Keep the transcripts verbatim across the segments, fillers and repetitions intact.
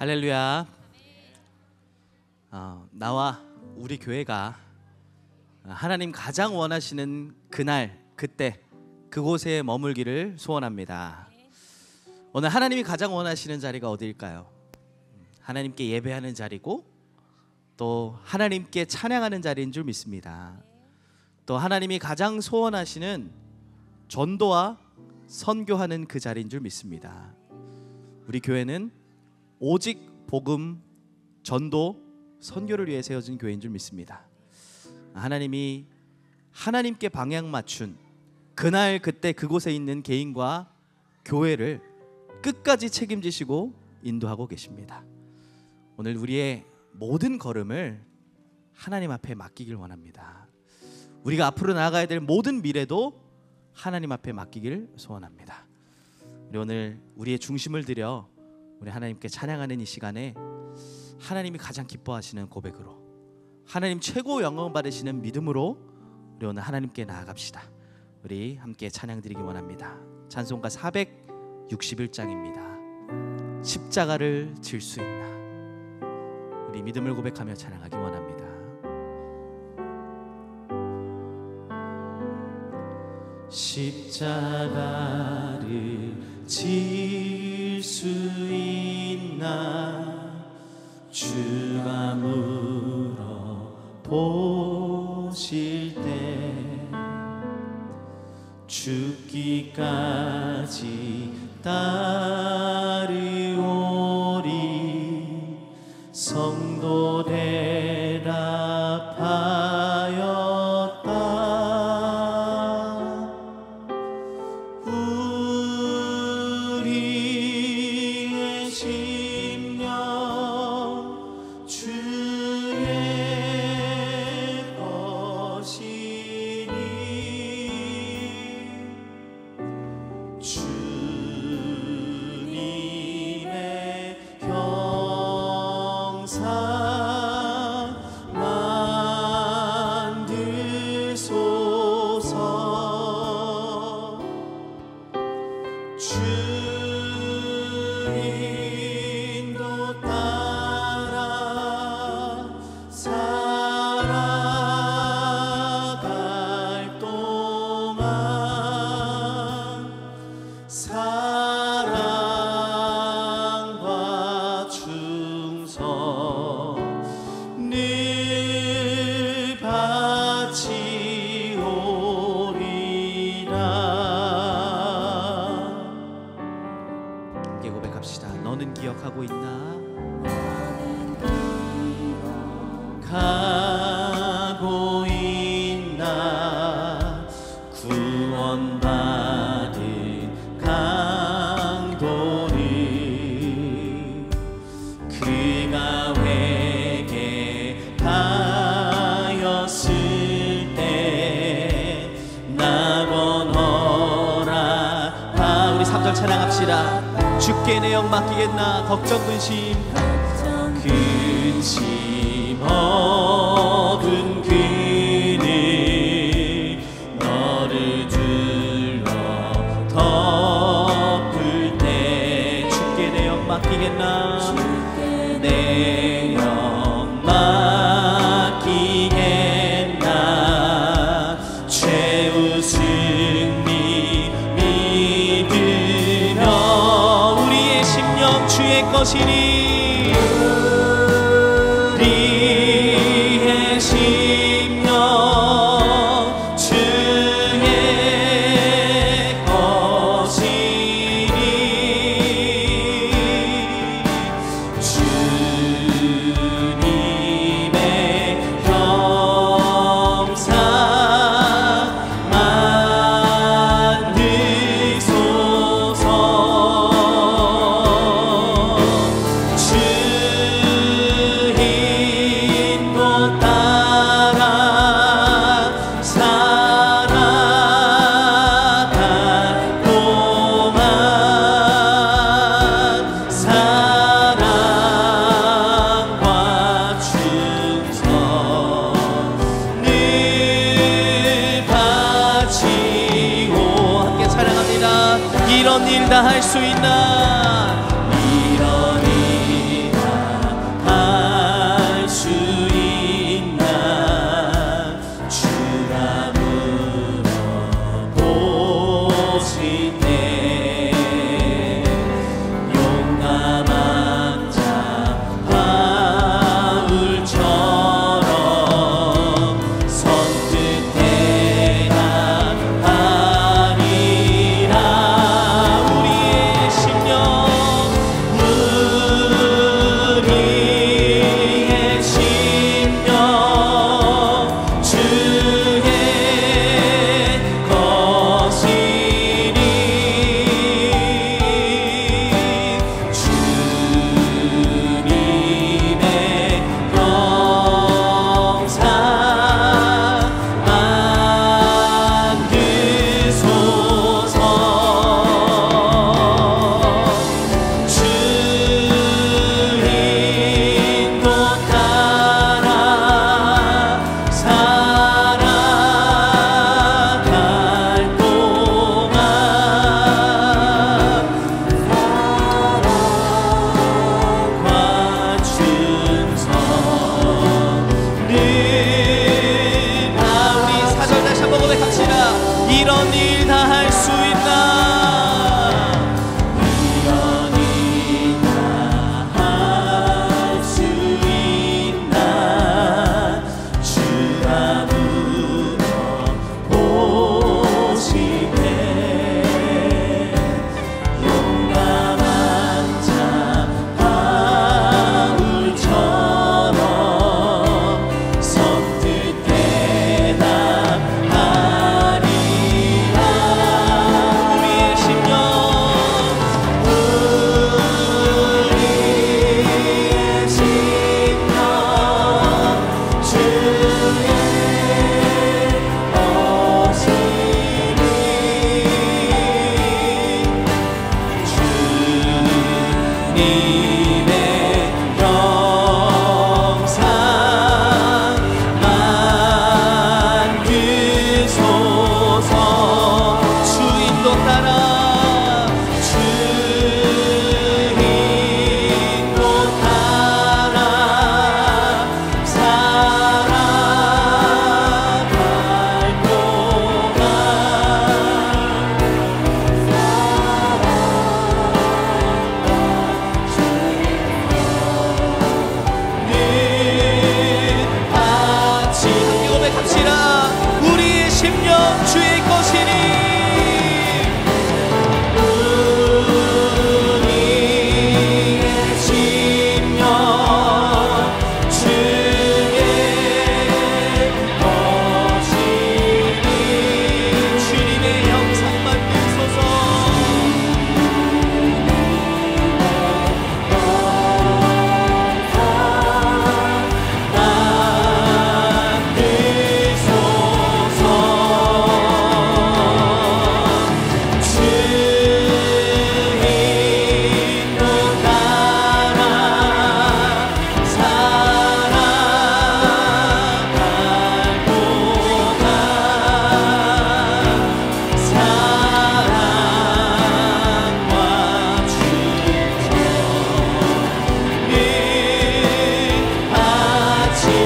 할렐루야. 어, 나와 우리 교회가 하나님 가장 원하시는 그날, 그때, 그곳에 머물기를 소원합니다. 오늘 하나님이 가장 원하시는 자리가 어디일까요? 하나님께 예배하는 자리고 또 하나님께 찬양하는 자리인 줄 믿습니다. 또 하나님이 가장 소원하시는 전도와 선교하는 그 자리인 줄 믿습니다. 우리 교회는 오직 복음, 전도, 선교를 위해 세워진 교회인 줄 믿습니다. 하나님이 하나님께 방향 맞춘 그날 그때 그곳에 있는 개인과 교회를 끝까지 책임지시고 인도하고 계십니다. 오늘 우리의 모든 걸음을 하나님 앞에 맡기길 원합니다. 우리가 앞으로 나아가야 될 모든 미래도 하나님 앞에 맡기길 소원합니다. 우리 오늘 우리의 중심을 드려 우리 하나님께 찬양하는 이 시간에 하나님이 가장 기뻐하시는 고백으로, 하나님 최고 영광 받으시는 믿음으로 우리 오늘 하나님께 나아갑시다. 우리 함께 찬양 드리기 원합니다. 찬송가 사백육십일 장입니다 십자가를 질 수 있나. 우리 믿음을 고백하며 찬양하기 원합니다. 십자가를 질 수 있나 주가 물어보실 때 죽기까지 따르오리 성도 대답하여 주께 내 영 맡기겠나. 걱정 근심 근심 어둔 그늘 너를 둘러 덮을 때 주께 내 영 맡기겠나. 내 영 맡기겠나. 최우승 주의 것이니 우리의 심령 주의 것이니 주 이런 일 다 할 수 있나, 이런 일 다 할 수 있나, 주 아무도 보시네, 용감한 자 바울처럼 선뜻 깨달으리라. 우리의 심령, 우리의 심령 주의 오시리, 주님의 영상 만드소서. 주인도 따라, 주인도 따라 살아갈 동안 늘 같이 고백에 갑시다. 우리의 심령 주의 것이니, 우리의 심령 주의 것이니, 주님의 형상 만드소서. 만드소서, 주인도 따라 살아갈 동안 사랑과 주의 같이 우리 사랑께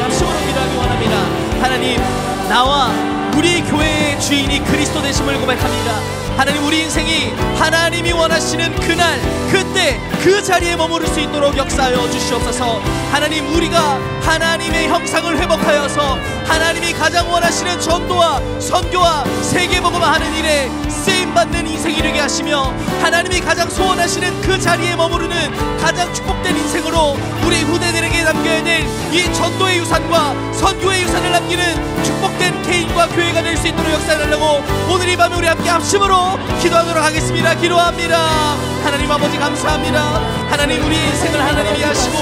합심으로 기도하기 원합니다. 하나님, 나와 우리 교회의 주인이 그리스도 되심을 고백합니다. 하나님, 우리 인생이 하나님이 원하시는 그날 그때 그 자리에 머무를 수 있도록 역사하여 주시옵소서. 하나님, 우리가 하나님의 형상을 회복하여서 하나님이 가장 원하시는 전도와 선교와 세계복음 하는 일에 쓰임받는 인생 이르게 하시며, 하나님이 가장 소원하시는 그 자리에 머무르는 가장 축복된 인생으로 우리 후대들에게 남겨야 될 이 전도의 유산과 선교의 유산을 남기는 축복된 개인과 교회가 될 수 있도록 역사해달라고 오늘 이 밤에 우리 함께 합심으로 기도하도록 하겠습니다. 기도합니다. 하나님 아버지 감사합니다. 하나님, 우리의 인생을 하나님이 하시고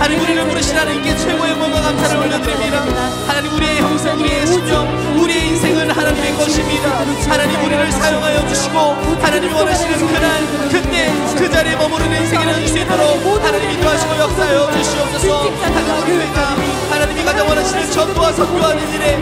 하나님 우리를 부르신 하나님께 최고의 영광과 감사를 올려드립니다. 하나님, 우리의 형상, 우리의 심령, 우리의 인생은 하나님의 것입니다. 하나님, 우리를 사용하여 주시고 하나님이 원하시는 그날 그때 그 자리에 머무르는 인생을 할 수 있도록 하나님 인도하시고 역사하여 주시옵소서. 하나님, 우리 회가 하나님이 가장 원하시는 전도와 선교하는 일에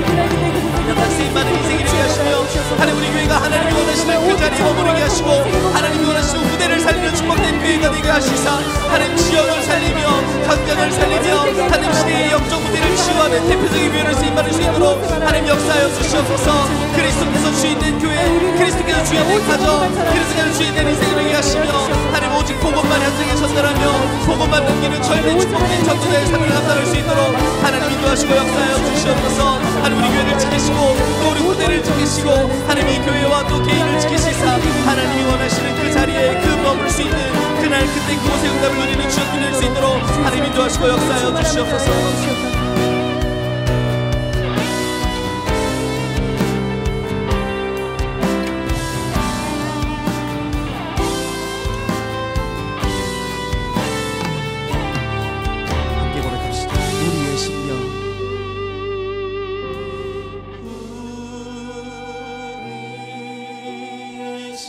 한 쓰임받은 인생을 이루게 하시며, 하나님 우리 교회가 하나님이 원하시는 그 자리에 머무르게 하시고 하나님이 원하시는 후대를 살리는 축복된 교회가 되게 하시사, 하나님 지역을 살리며 강단을 살리며 하나님 시대의 영적 무대를 치유하는 대표적인 교회를 쓰임받을 수 있도록 하나님 역사하여 주시옵소서. 그리스도께서 주인된 교회, 그리스도께서 주인된 가정, 그리스도께서 주인된 인생을 이루게 하시며, 하나님 오직 복음만 현장에 전달하며 복음만 남기는 절대 축복된 전도자의 삶을 감당할 수 있도록 하나님 인도하시고 역사하여 주시옵소서. 하나님 우리 교회를 지키시고 또 우리 후대를 지키시고 하나님 이 교회와 또 개인을 지키시사, 하나님이 원하시는 그 자리에 그 머물 수 있는 그날 그때 그곳의 응답을 누리는 주역이 될 수 있도록 하나님 인도하시고 역사하여 주시옵소서. 함께 고백합시다. 우리의 심령, 우리의 심령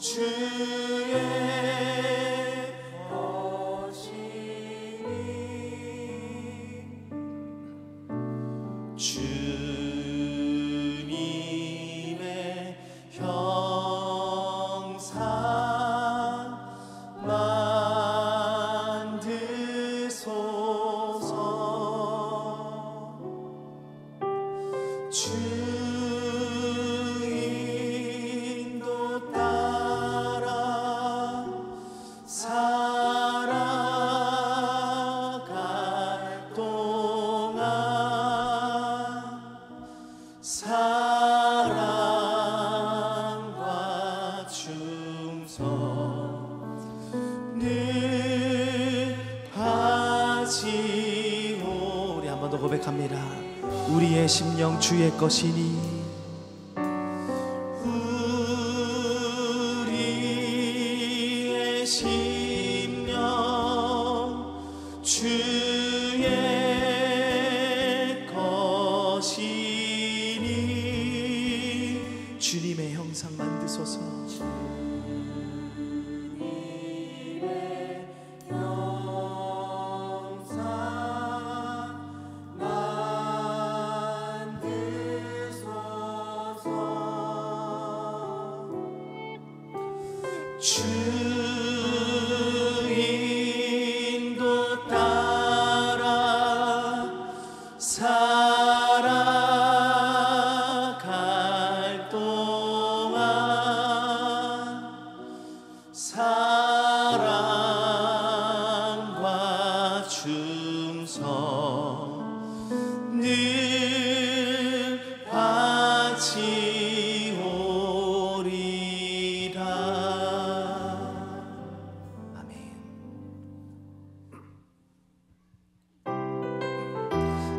주의 것이니, 고백합니다. 우리의 심령 주의 것이니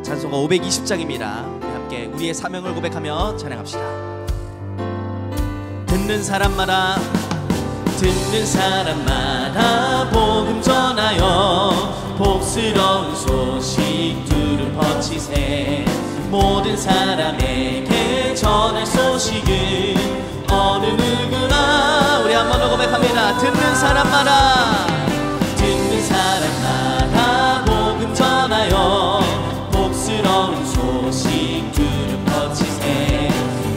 찬송가 오백이십 장입니다. 함께 우리의 사명을 고백하며 찬양합시다. 듣는 사람마다 듣는 사람마다 복음 전하여 복스러운 소식 두루 퍼치세. 모든 사람에게 전할 소식은 어느 누구나. 우리 한 번 더 고백합니다. 듣는 사람마다 듣는 사람마다 복음 전하여 복스러운 소식 두루 퍼치세.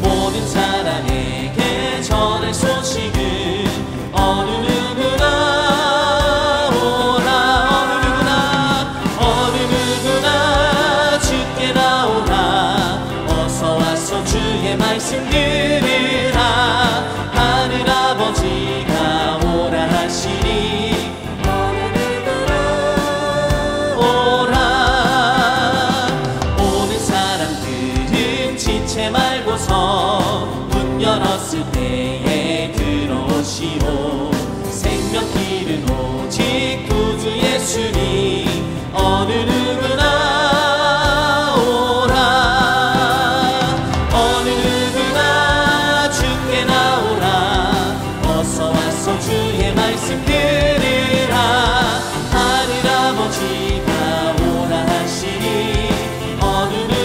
모든 사람에게 전할 소식은 어느 누구나. 오라 어느 누구나 어느 누구나 주께 나오라. 어서 와서 주의 말씀 들으라. 하늘 아버지가 오라 하시니 문 열었을 때에 들어오시오. 생명길은 오직 구주 예수니 어느 누구나. 오라 어느 누구나 주께 나오라. 어서 와서 주의 말씀 들으라. 하늘 아버지가 오라 하시니 어느 누구나.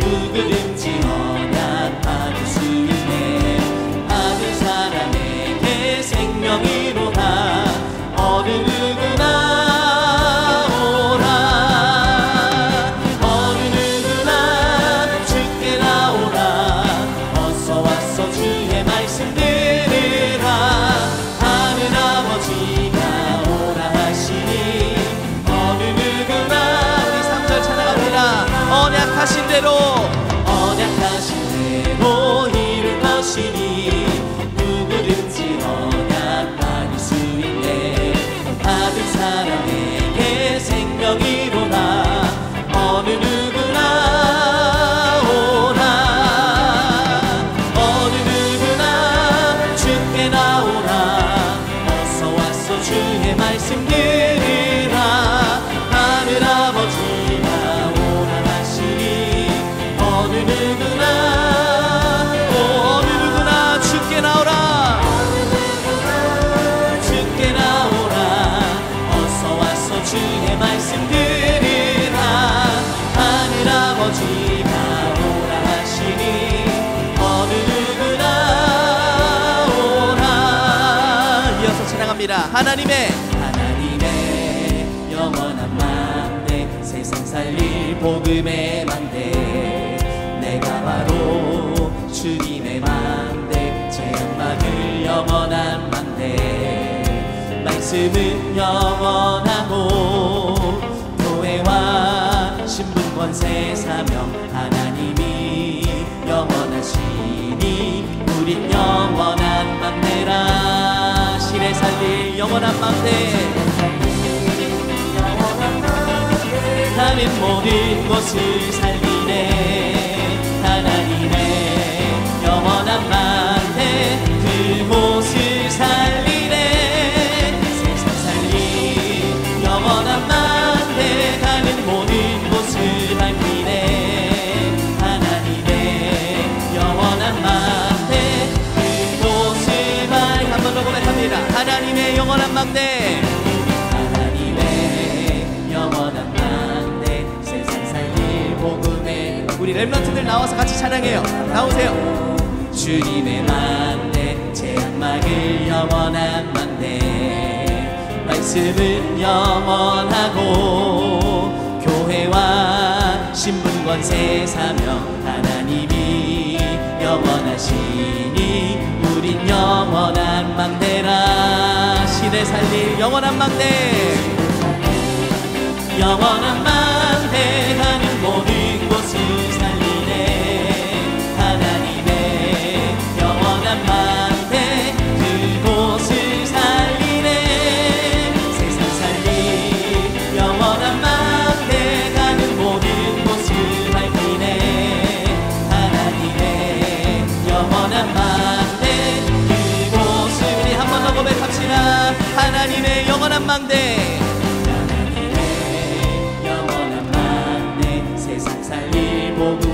누구든지 허락받을 수 있네. 받은 사람에게 생명이로다. 어느 누구나 오라 어느 누구나 주께 나오라. 어서 와서 주의 말씀 들으라. 하늘 아버지가 오라 하시니 어느 누구나. 언약하신 대로 언약하신 대로 이룰 것이니 누구든지 언약받을 수 있네. 받은 사람에게 생명이로다. 어느 누구나 오라 어느 누구나 주께 나오라. 어서 와서 주의 말씀 들으라. 하늘 아버지가 주의 말씀 들으라. 하늘 아버지가 오라 하시니 어느 누구나 오라. 이어서 찬양합니다. 하나님의 하나님의 영원한 만대 세상 살릴 복음의 만대. 내가 바로 주님의 만대 재앙 막을 영원한 만대. 말씀은 영원하고 교회와 신분 권세 사명 하나님이 영원하시니 우린 영원한 맘대라. 실에 살릴 영원한 맘대. 다른 모든 곳을 살리네. 하나님의 영원한 맘대. 그곳을 우리 렘넌트들 나와서 같이 찬양해요. 나오세요. 주님의 만대 제망을 영원한 만대 말씀은 영원하고 교회와 신분권 세 사명 하나님이 영원하시니 우린 영원한 망대라. 시대 살릴 영원한 망대, 영원한 망대 가는 모든 곳을 살리네. 하나님의 영원한 망대 그곳을 살리네. 세상 살릴 영원한 망대 가는 모든 곳을 밝히네. 하나님의 영원한 망대 그곳을 우리 한 번 더 고백합시다. 하나님의 영원한 망대,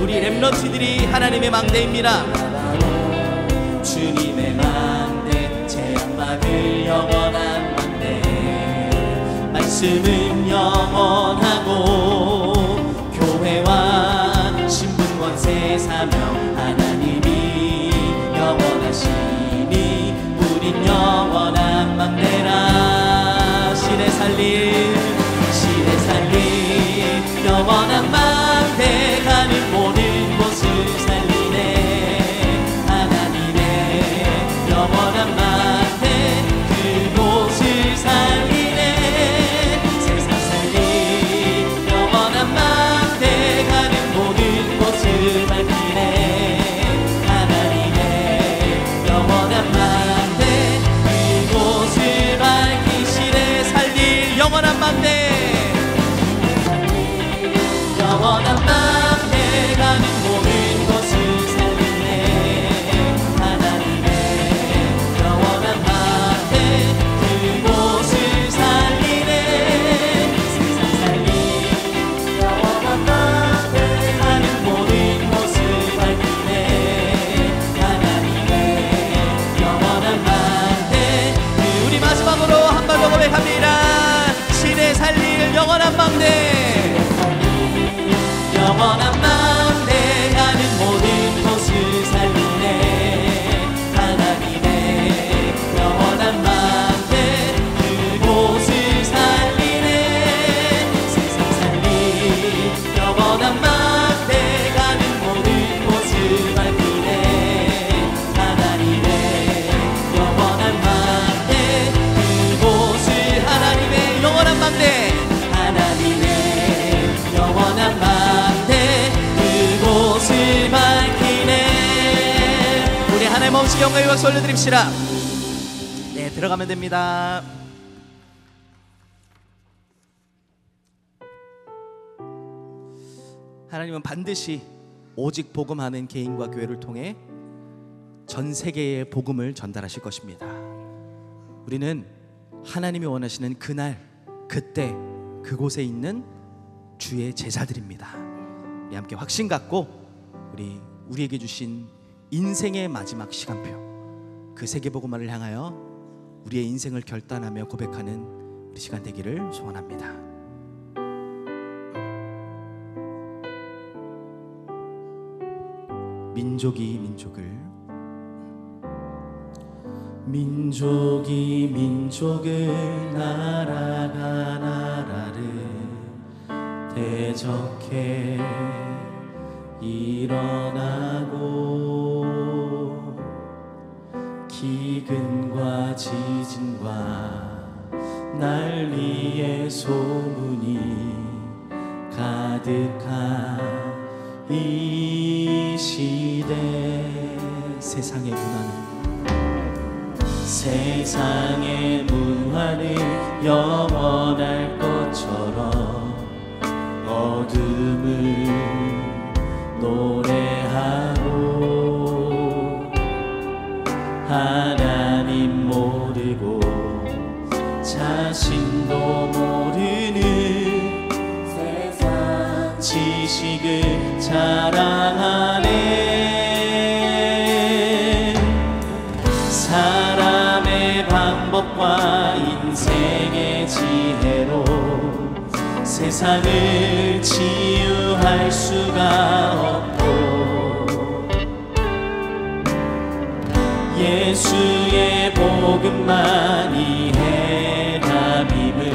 우리 렘넌트들이 하나님의 망대입니다. 주님의 망대 제약막을 영원한 망대 말씀은 영원하고 교회와 신분권 세 사명 하나님이 영원하시니 우린 영원한 망대라. 시대 살릴 시대 살릴 영원한 망대 가는 모든 곳을 살리네. 하나님의 영원한 만대 그곳을 살리네. 세상 살리 영원한 만대 가는 모든 곳을 밝히네. 하나님의 영원한 만대 그곳을 밝히시네. 살릴 영원한 만대, 영원한 만대 갑니다. 시대 살릴 영원한 망대, 영원한 망대 가는 모든 곳을 살리네. 하나님의 영원한 망대 그곳을 살리네. 세상 살릴 영원한 망대 가는 모든 곳을 살리네. 하나님의 영원한 망대 영원한 망대, 하나님의 영원한 망대 그곳을 밝히네. 우리 하나의 몸씩 영광의 박수 올려드립시다. 네, 들어가면 됩니다. 하나님은 반드시 오직 복음하는 개인과 교회를 통해 전 세계에 복음을 전달하실 것입니다. 우리는 하나님이 원하시는 그날 그때 그곳에 있는 주의 제자들입니다. 우리 함께 확신 갖고 우리 우리에게 주신 인생의 마지막 시간표, 그 세계복음화를 향하여 우리의 인생을 결단하며 고백하는 우리 시간 되기를 소원합니다. 민족이 민족을 민족이 민족을 나라가 나라를 대적해 일어나고 기근과 지진과 난리의 소문이 가득한 이 시대, 세상의 문화는 세상의 문화를 영원할 것처럼 어둠을 노래하고 하나님 모르고 자신도 모르는 세상 지식을 자랑하네. 과 인생의 지혜로 세상을 치유할 수가 없다. 예수의 복음만이 해답임을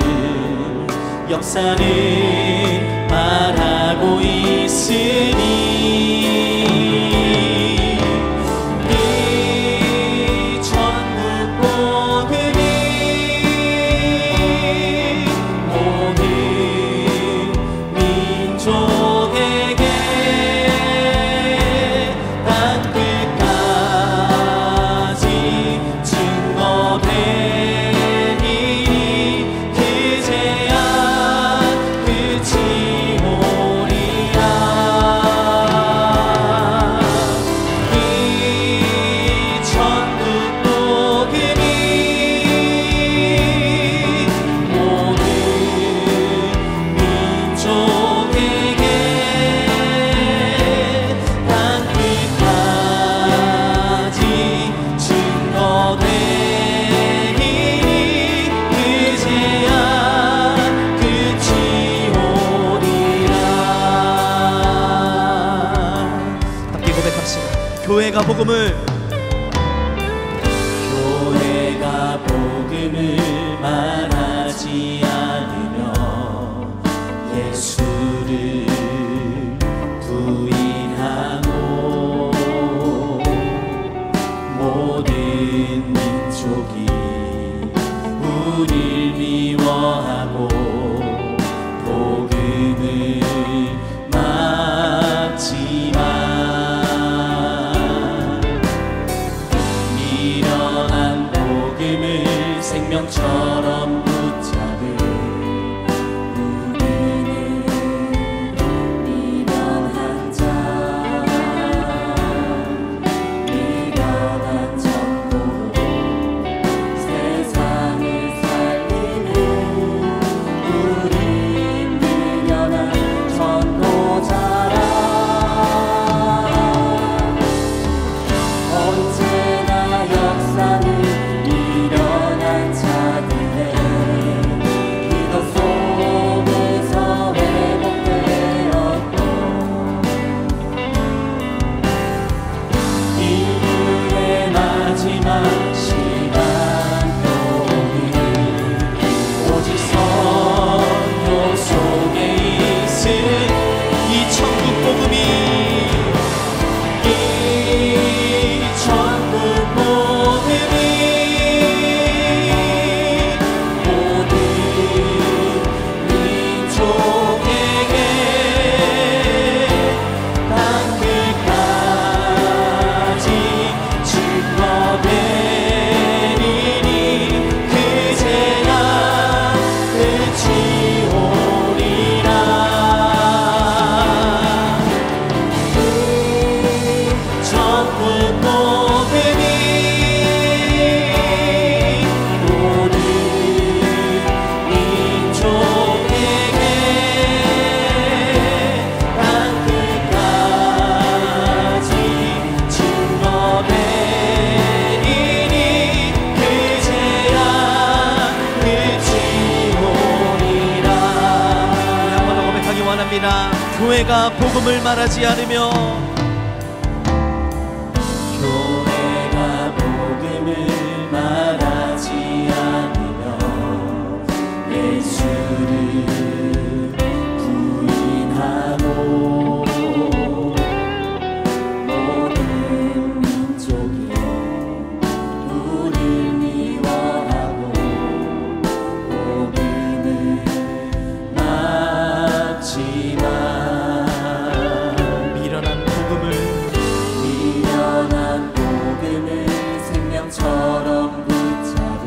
역사는 말하고 있으니 이 천국 복음이 모든 민족에게 교회가 복음을 교회가 복음을 말하지 않으며 예수를 부인하고 모든 민족이 우릴 미워하고 복음을 막지만 생명처럼 붙잡은 우리는 미련한 자 미련한 적도 세상을 살리는 우리 미련한 전도자라 언제나 역사는 교회가 복음을 말하지 않으며 교회가 복음을 말하지 않으며 예수를 부인하고 모든 민족이 우릴 미워하고 복음을 막지만 생명처럼 붙잡은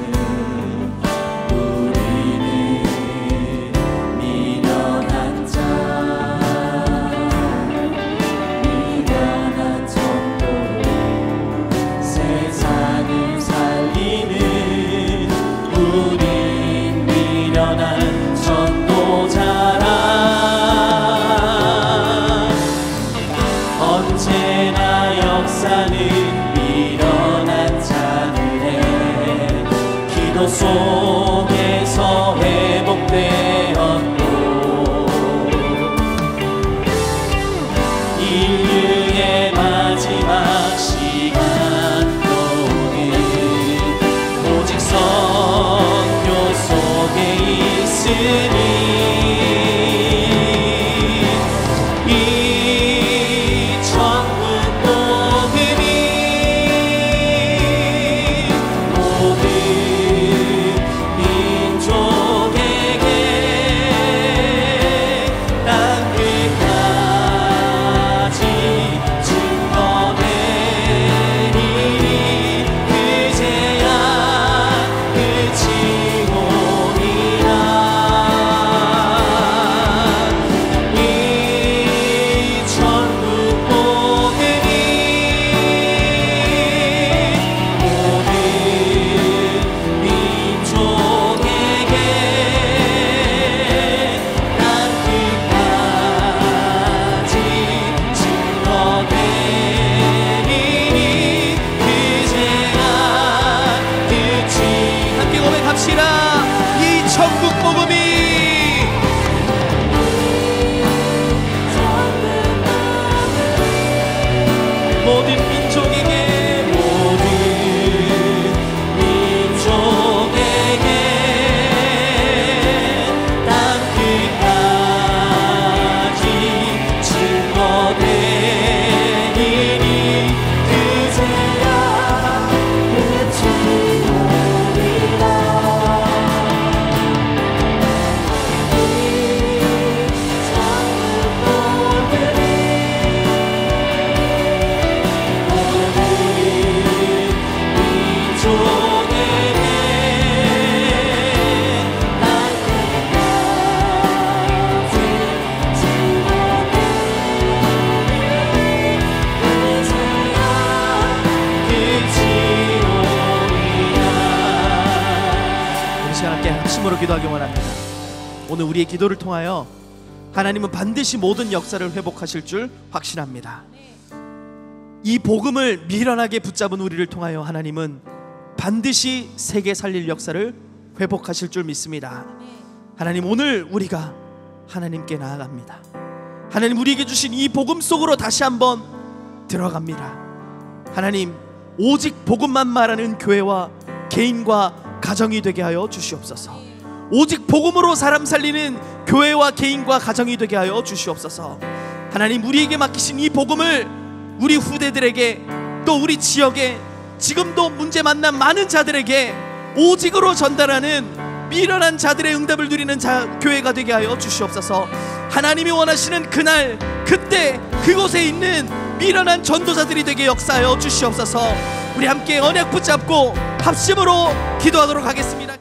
우리는 미련한 자 미련한 정도로 세상을 살리는 우린 미련한 전도자라 언제나 역사는 미련한 자들의 기도 속에서 회복되었고 인류의 마지막 시간 동안 모든 민족에게 모든 민족에게 땅 끝까지 증거되리니 그제야 끝이 힘으로 기도하기 원합니다. 오늘 우리의 기도를 통하여 하나님은 반드시 모든 역사를 회복하실 줄 확신합니다. 이 복음을 미련하게 붙잡은 우리를 통하여 하나님은 반드시 세계 살릴 역사를 회복하실 줄 믿습니다. 하나님, 오늘 우리가 하나님께 나아갑니다. 하나님, 우리에게 주신 이 복음 속으로 다시 한번 들어갑니다. 하나님, 오직 복음만 말하는 교회와 개인과 가정이 되게 하여 주시옵소서. 오직 복음으로 사람 살리는 교회와 개인과 가정이 되게 하여 주시옵소서. 하나님, 우리에게 맡기신 이 복음을 우리 후대들에게, 또 우리 지역에 지금도 문제 만난 많은 자들에게 오직으로 전달하는 미련한 자들의 응답을 누리는 자, 교회가 되게 하여 주시옵소서. 하나님이 원하시는 그날, 그때, 그곳에 있는 미련한 전도자들이 되게 역사하여 주시옵소서. 우리 함께 언약 붙잡고 합심으로 기도하도록 하겠습니다.